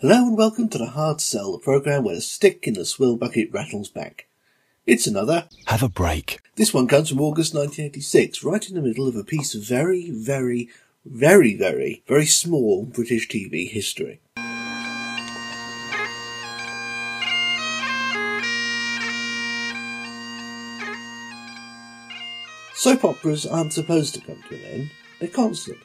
Hello and welcome to The Hard Sell, the programme where a stick in the swill bucket rattles back. It's another Have a Break. This one comes from August 1986, right in the middle of a piece of very small British TV history. Soap operas aren't supposed to come to an end, they're constant.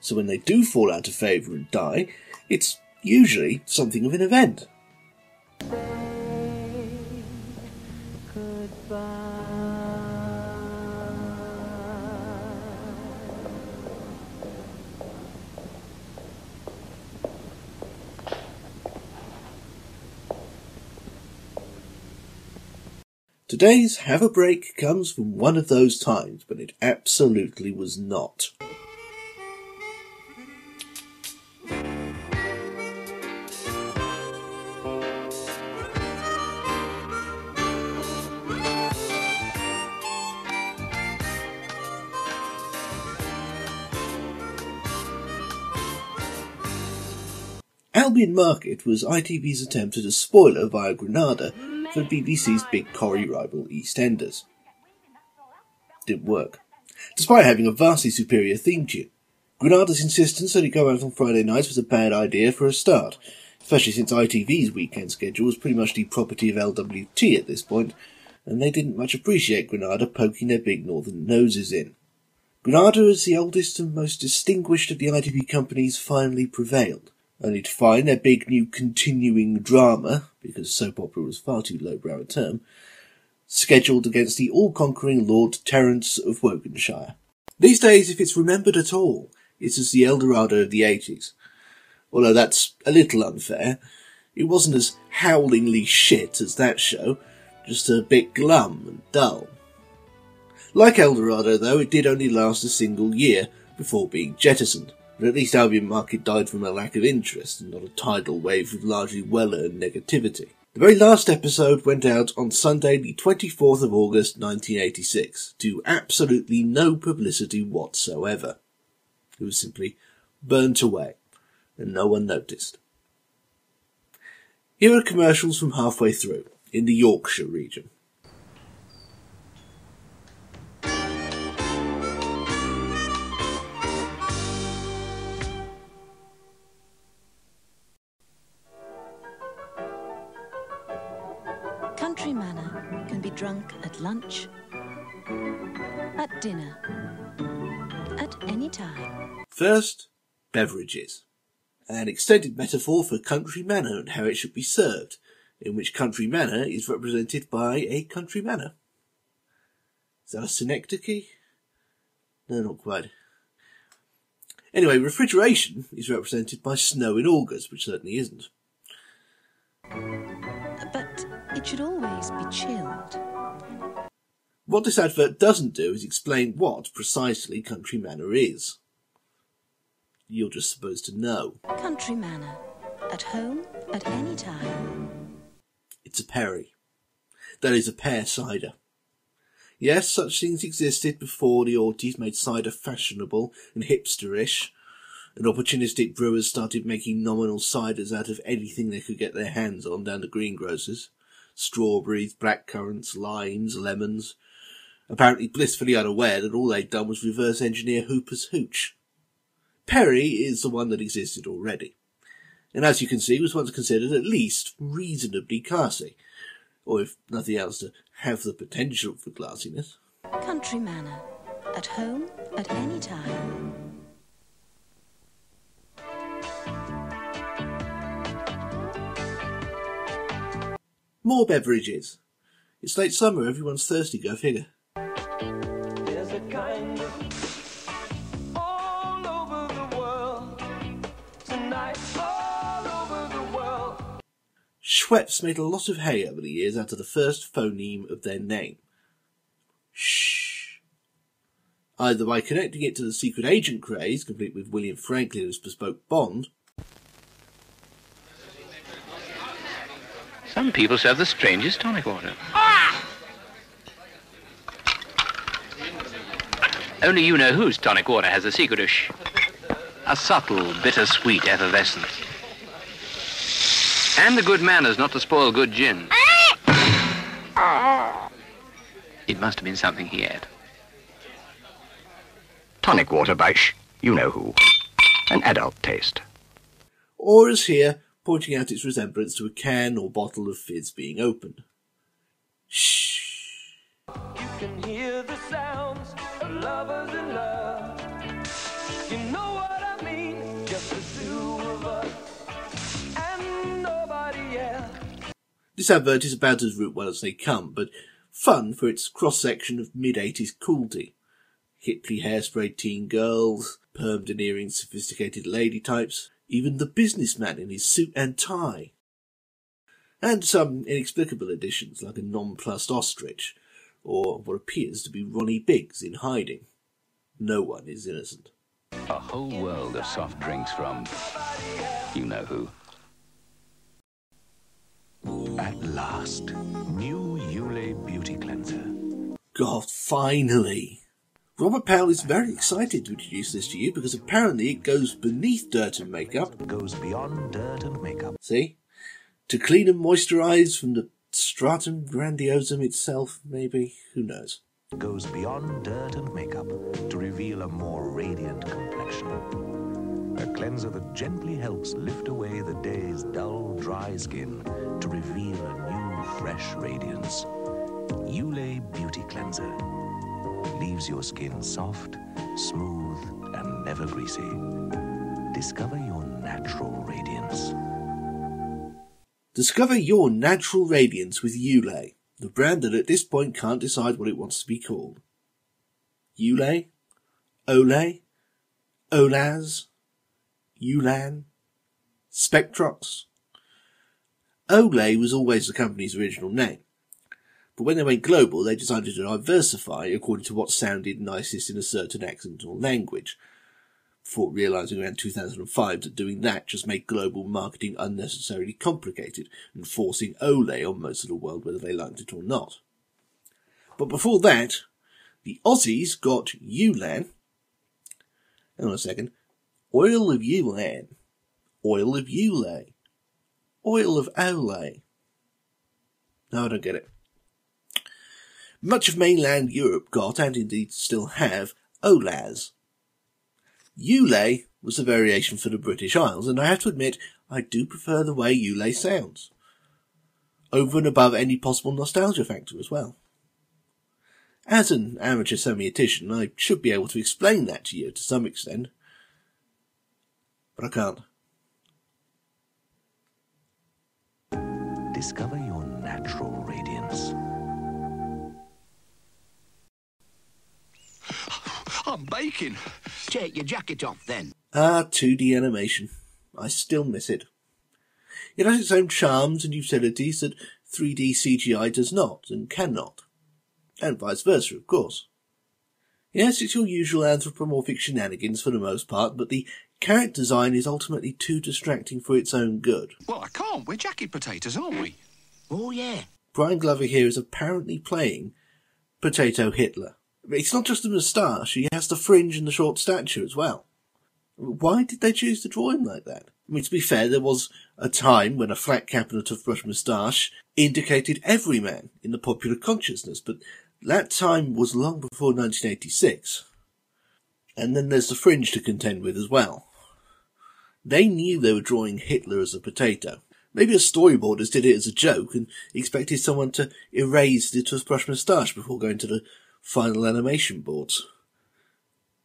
So when they do fall out of favour and die, it's usually something of an event. Today's Have a Break comes from one of those times, but it absolutely was not. Albion Market was ITV's attempt at a spoiler via Granada for BBC's big Corrie rival EastEnders. Didn't work, despite having a vastly superior theme tune. Granada's insistence that it go out on Friday nights was a bad idea for a start, especially since ITV's weekend schedule was pretty much the property of LWT at this point, and they didn't much appreciate Granada poking their big northern noses in. Granada, as the oldest and most distinguished of the ITV companies, finally prevailed. Only to find their big new continuing drama, because soap opera was far too lowbrow a term, scheduled against the all-conquering Lord Terence of Woganshire. These days, if it's remembered at all, it's as the Eldorado of the 80s. Although that's a little unfair. It wasn't as howlingly shit as that show, just a bit glum and dull. Like Eldorado, though, it did only last a single year before being jettisoned. But at least Albion Market died from a lack of interest and not a tidal wave of largely well-earned negativity. The very last episode went out on Sunday the 24th of August 1986 to absolutely no publicity whatsoever. It was simply burnt away and no one noticed. Here are commercials from halfway through in the Yorkshire region. Country Manor can be drunk at lunch, at dinner, at any time. First, beverages. An extended metaphor for Country Manor and how it should be served, in which Country Manor is represented by a country manor. Is that a synecdoche? No, not quite. Anyway, refrigeration is represented by snow in August, which certainly isn't. But it should always be chilled. What this advert doesn't do is explain what precisely Country Manor is. You're just supposed to know. Country Manor. At home, at any time. It's a perry. That is a pear cider. Yes, such things existed before the Aughties made cider fashionable and hipsterish, and opportunistic brewers started making nominal ciders out of anything they could get their hands on down the greengrocers. Strawberries, blackcurrants, limes, lemons, apparently blissfully unaware that all they'd done was reverse engineer Hooper's hooch. Perry is the one that existed already, and as you can see was once considered at least reasonably classy, or if nothing else to have the potential for classiness. Country Manor, at home, at any time. More beverages. It's late summer, everyone's thirsty, go figure. There's a kind of all over the world. Tonight, all over the world. Schweppes made a lot of hay over the years out of the first phoneme of their name. Shh. Either by connecting it to the secret agent craze, complete with William Franklin's bespoke bond. Some people serve the strangest tonic water. Ah! Only you know whose tonic water has a secret-ish. A subtle, bittersweet effervescence. And the good manners not to spoil good gin. It must have been something he had. Tonic water, Bash. You know who. An adult taste. Or is here, pointing out its resemblance to a can or bottle of fizz being opened. Shh. You can hear the sounds of lovers in love. You know what I mean, just the two of us and nobody else. This advert is about as root well as they come, but fun for its cross-section of mid-80s cruelty. Hipply hairsprayed teen girls, permed and earring sophisticated lady types, even the businessman in his suit and tie. And some inexplicable additions like a nonplussed ostrich, or what appears to be Ronnie Biggs in hiding. No one is innocent. A whole world of soft drinks from you know who. At last, new Yule Beauty Cleanser. God, finally! Robert Powell is very excited to introduce this to you because apparently it goes beneath dirt and makeup. Goes beyond dirt and makeup. See? To clean and moisturise from the stratum grandiosum itself, maybe? Who knows? Goes beyond dirt and makeup to reveal a more radiant complexion. A cleanser that gently helps lift away the day's dull, dry skin to reveal a new, fresh radiance. Yule Beauty Cleanser. Leaves your skin soft, smooth, and never greasy. Discover your natural radiance. Discover your natural radiance with Olay, the brand that at this point can't decide what it wants to be called. Olay, Olay, Olaz, Ulan, Spectrox. Olay was always the company's original name. But when they went global, they decided to diversify according to what sounded nicest in a certain accent or language, before realising around 2005 that doing that just made global marketing unnecessarily complicated and forcing Olay on most of the world whether they liked it or not. But before that, the Aussies got Ulan. Hang on a second. Oil of Ulan. Oil of Olay. Oil of Olay. No, I don't get it. Much of mainland Europe got, and indeed still have, Olaz. Olay was a variation for the British Isles, and I have to admit, I do prefer the way Olay sounds. Over and above any possible nostalgia factor as well. As an amateur semiotician, I should be able to explain that to you to some extent. But I can't. Discover your natural radiance. I'm baking. Take your jacket off, then. Ah, 2D animation. I still miss it. It has its own charms and utilities that 3D CGI does not and cannot. And vice versa, of course. Yes, it's your usual anthropomorphic shenanigans for the most part, but the character design is ultimately too distracting for its own good. Well, I can't. We're jacket potatoes, aren't we? Oh, yeah. Brian Glover here is apparently playing Potato Hitler. It's not just the moustache, he has the fringe and the short stature as well. Why did they choose to draw him like that? I mean, to be fair, there was a time when a flat cap and a toothbrush moustache indicated every man in the popular consciousness, but that time was long before 1986. And then there's the fringe to contend with as well. They knew they were drawing Hitler as a potato. Maybe a storyboarders did it as a joke and expected someone to erase the toothbrush moustache before going to the final animation boards.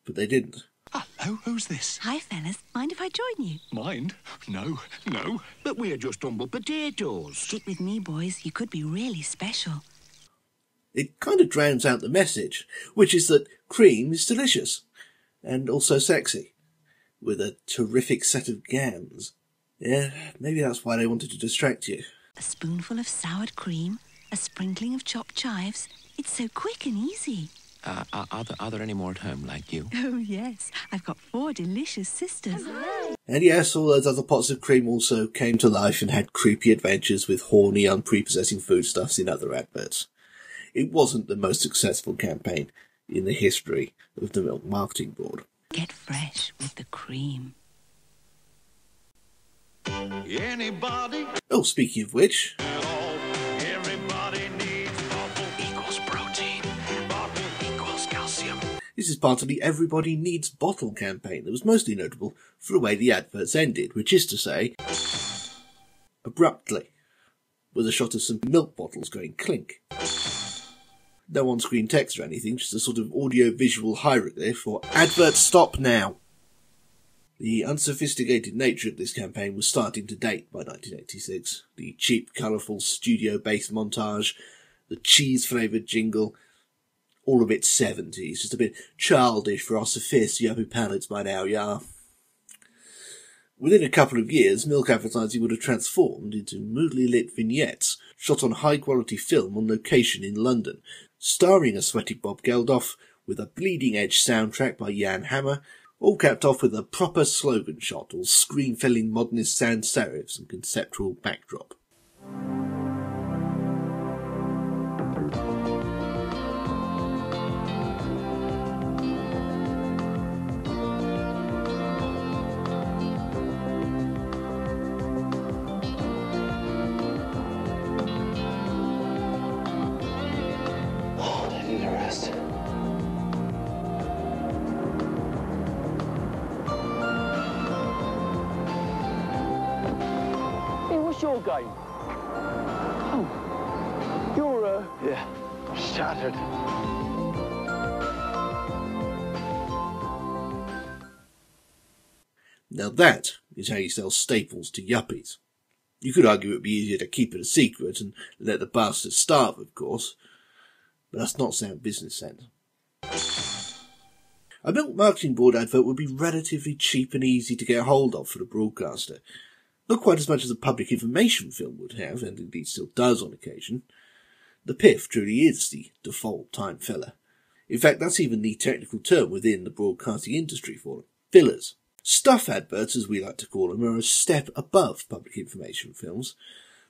But they didn't. Hello, who's this? Hi, fellas. Mind if I join you? Mind? No, no. But we're just humble potatoes. Stick with me, boys. You could be really special. It kind of drowns out the message, which is that cream is delicious and also sexy, with a terrific set of gams. Yeah, maybe that's why they wanted to distract you. A spoonful of soured cream, a sprinkling of chopped chives. It's so quick and easy. Are there any more at home like you? Oh, yes. I've got 4 delicious sisters. Hello. And yes, all those other pots of cream also came to life and had creepy adventures with horny, unprepossessing foodstuffs in other adverts. It wasn't the most successful campaign in the history of the Milk Marketing Board. Get fresh with the cream. Anybody? Oh, speaking of which. Everybody needs bottle equals protein. Bottle equals calcium. This is part of the Everybody Needs Bottle campaign that was mostly notable for the way the adverts ended, which is to say, abruptly, with a shot of some milk bottles going clink. No on-screen text or anything, just a sort of audio-visual hieroglyph for advert stop now. The unsophisticated nature of this campaign was starting to date by 1986. The cheap, colourful, studio-based montage, the cheese-flavoured jingle, all a bit 70s, just a bit childish for our sophisticated palates by now, yeah. Within a couple of years, milk advertising would have transformed into moodily lit vignettes shot on high-quality film on location in London, starring a sweaty Bob Geldof with a bleeding-edge soundtrack by Jan Hammer, all capped off with a proper slogan shot or screen-filling modernist sans serifs and conceptual backdrop. Now that is how you sell staples to yuppies. You could argue it would be easier to keep it a secret and let the bastards starve, of course, but that's not sound business sense. A Milk Marketing Board advert would be relatively cheap and easy to get hold of for the broadcaster. Not quite as much as a public information film would have, and indeed still does on occasion. The PIF truly is the default time filler. In fact, that's even the technical term within the broadcasting industry for them. Fillers. Stuff adverts, as we like to call them, are a step above public information films.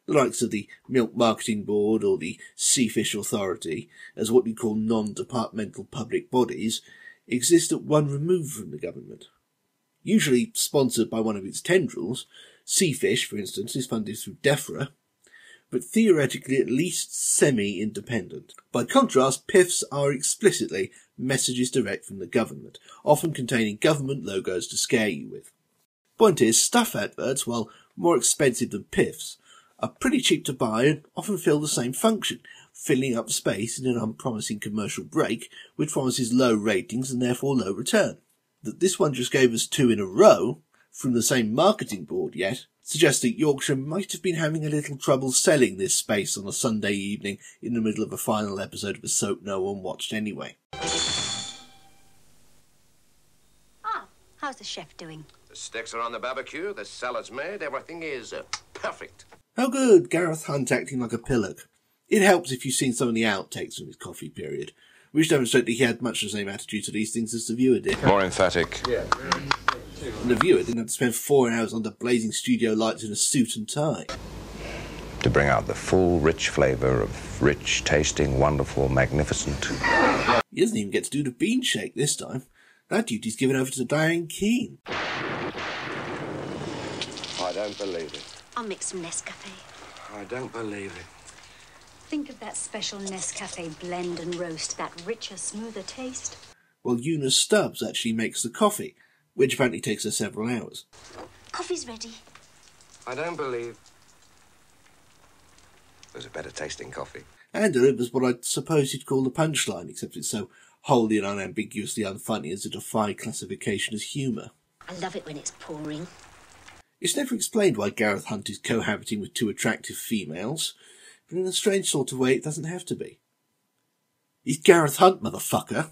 The likes of the Milk Marketing Board or the Seafish Authority, as what we call non-departmental public bodies, exist at one remove from the government. Usually sponsored by one of its tendrils, Seafish, for instance, is funded through DEFRA, but theoretically at least semi-independent. By contrast, PIFs are explicitly messages direct from the government, often containing government logos to scare you with. Point is, stuff adverts, while more expensive than PIFs, are pretty cheap to buy and often fill the same function, filling up space in an unpromising commercial break, which promises low ratings and therefore low return. That this one just gave us two in a row, from the same marketing board yet, suggests that Yorkshire might have been having a little trouble selling this space on a Sunday evening in the middle of a final episode of a soap no one watched anyway. Ah, how's the chef doing? The sticks are on the barbecue, the salad's made, everything is perfect. How good, Gareth Hunt acting like a pillock. It helps if you've seen some of the outtakes from his coffee period, which demonstrate that he had much the same attitude to these things as the viewer did. More emphatic. Yeah. And the viewer didn't have to spend 4 hours under blazing studio lights in a suit and tie. To bring out the full, rich flavour of rich, tasting, wonderful, magnificent. He doesn't even get to do the bean shake this time. That duty's given over to Diane Keen. I don't believe it. I'll mix some Nescafe. I don't believe it. Think of that special Nescafe blend and roast, that richer, smoother taste. Well, Una Stubbs actually makes the coffee, which apparently takes her several hours. Coffee's ready. I don't believe there's a better tasting coffee. And delivers what I'd suppose you'd call the punchline, except it's so wholly and unambiguously unfunny as to defy classification as humour. I love it when it's pouring. It's never explained why Gareth Hunt is cohabiting with two attractive females, but in a strange sort of way it doesn't have to be. He's Gareth Hunt, motherfucker.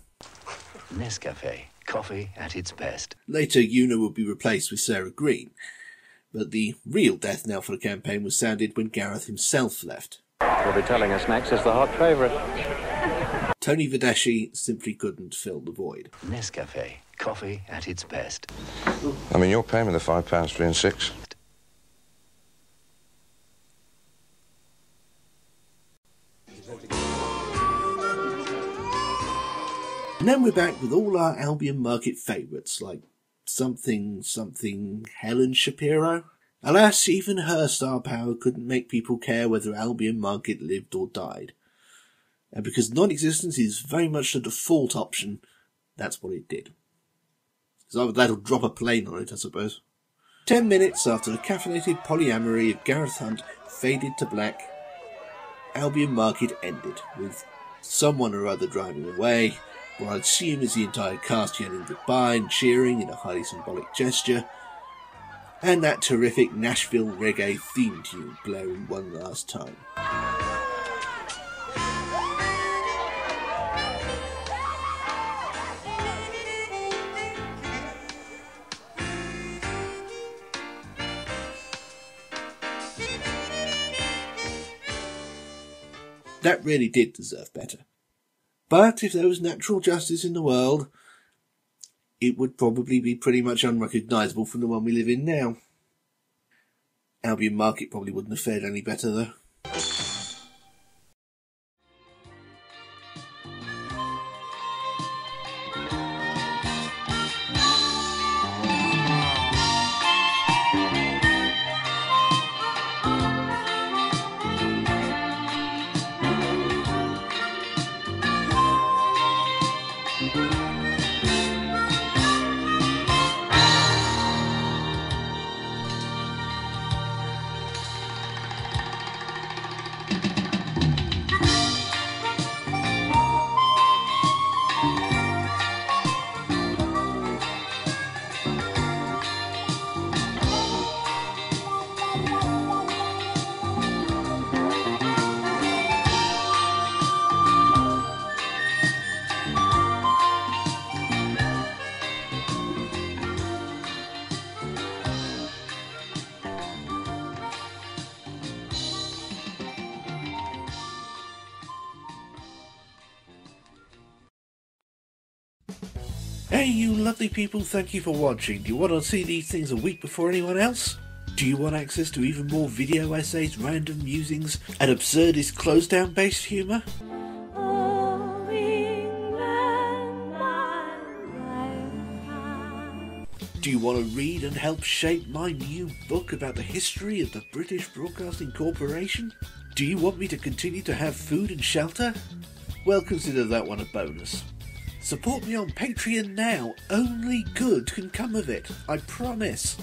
Nescafe. Coffee at its best. Later, Una would be replaced with Sarah Green, but the real death knell for the campaign was sounded when Gareth himself left. You'll be telling us Max is the hot favourite. Tony Vidashi simply couldn't fill the void. Nescafe, coffee at its best. I mean, you're paying me the £5 for in six. And then we're back with all our Albion Market favourites, like something, Helen Shapiro. Alas, even her star power couldn't make people care whether Albion Market lived or died. And because non-existence is very much the default option, that's what it did. So that'll drop a plane on it, I suppose. 10 minutes after the caffeinated polyamory of Gareth Hunt faded to black, Albion Market ended, with someone or other driving away, what I'd assume is the entire cast yelling goodbye and cheering in a highly symbolic gesture, and that terrific Nashville reggae theme tune blaring one last time. That really did deserve better. But if there was natural justice in the world, it would probably be pretty much unrecognisable from the one we live in now. Albion Market probably wouldn't have fared any better, though. Hey you lovely people, thank you for watching. Do you want to see these things a week before anyone else? Do you want access to even more video essays, random musings, and absurdist close-down based humour? Oh, England, my do you want to read and help shape my new book about the history of the British Broadcasting Corporation? Do you want me to continue to have food and shelter? Well, consider that one a bonus. Support me on Patreon now. Only good can come of it. I promise.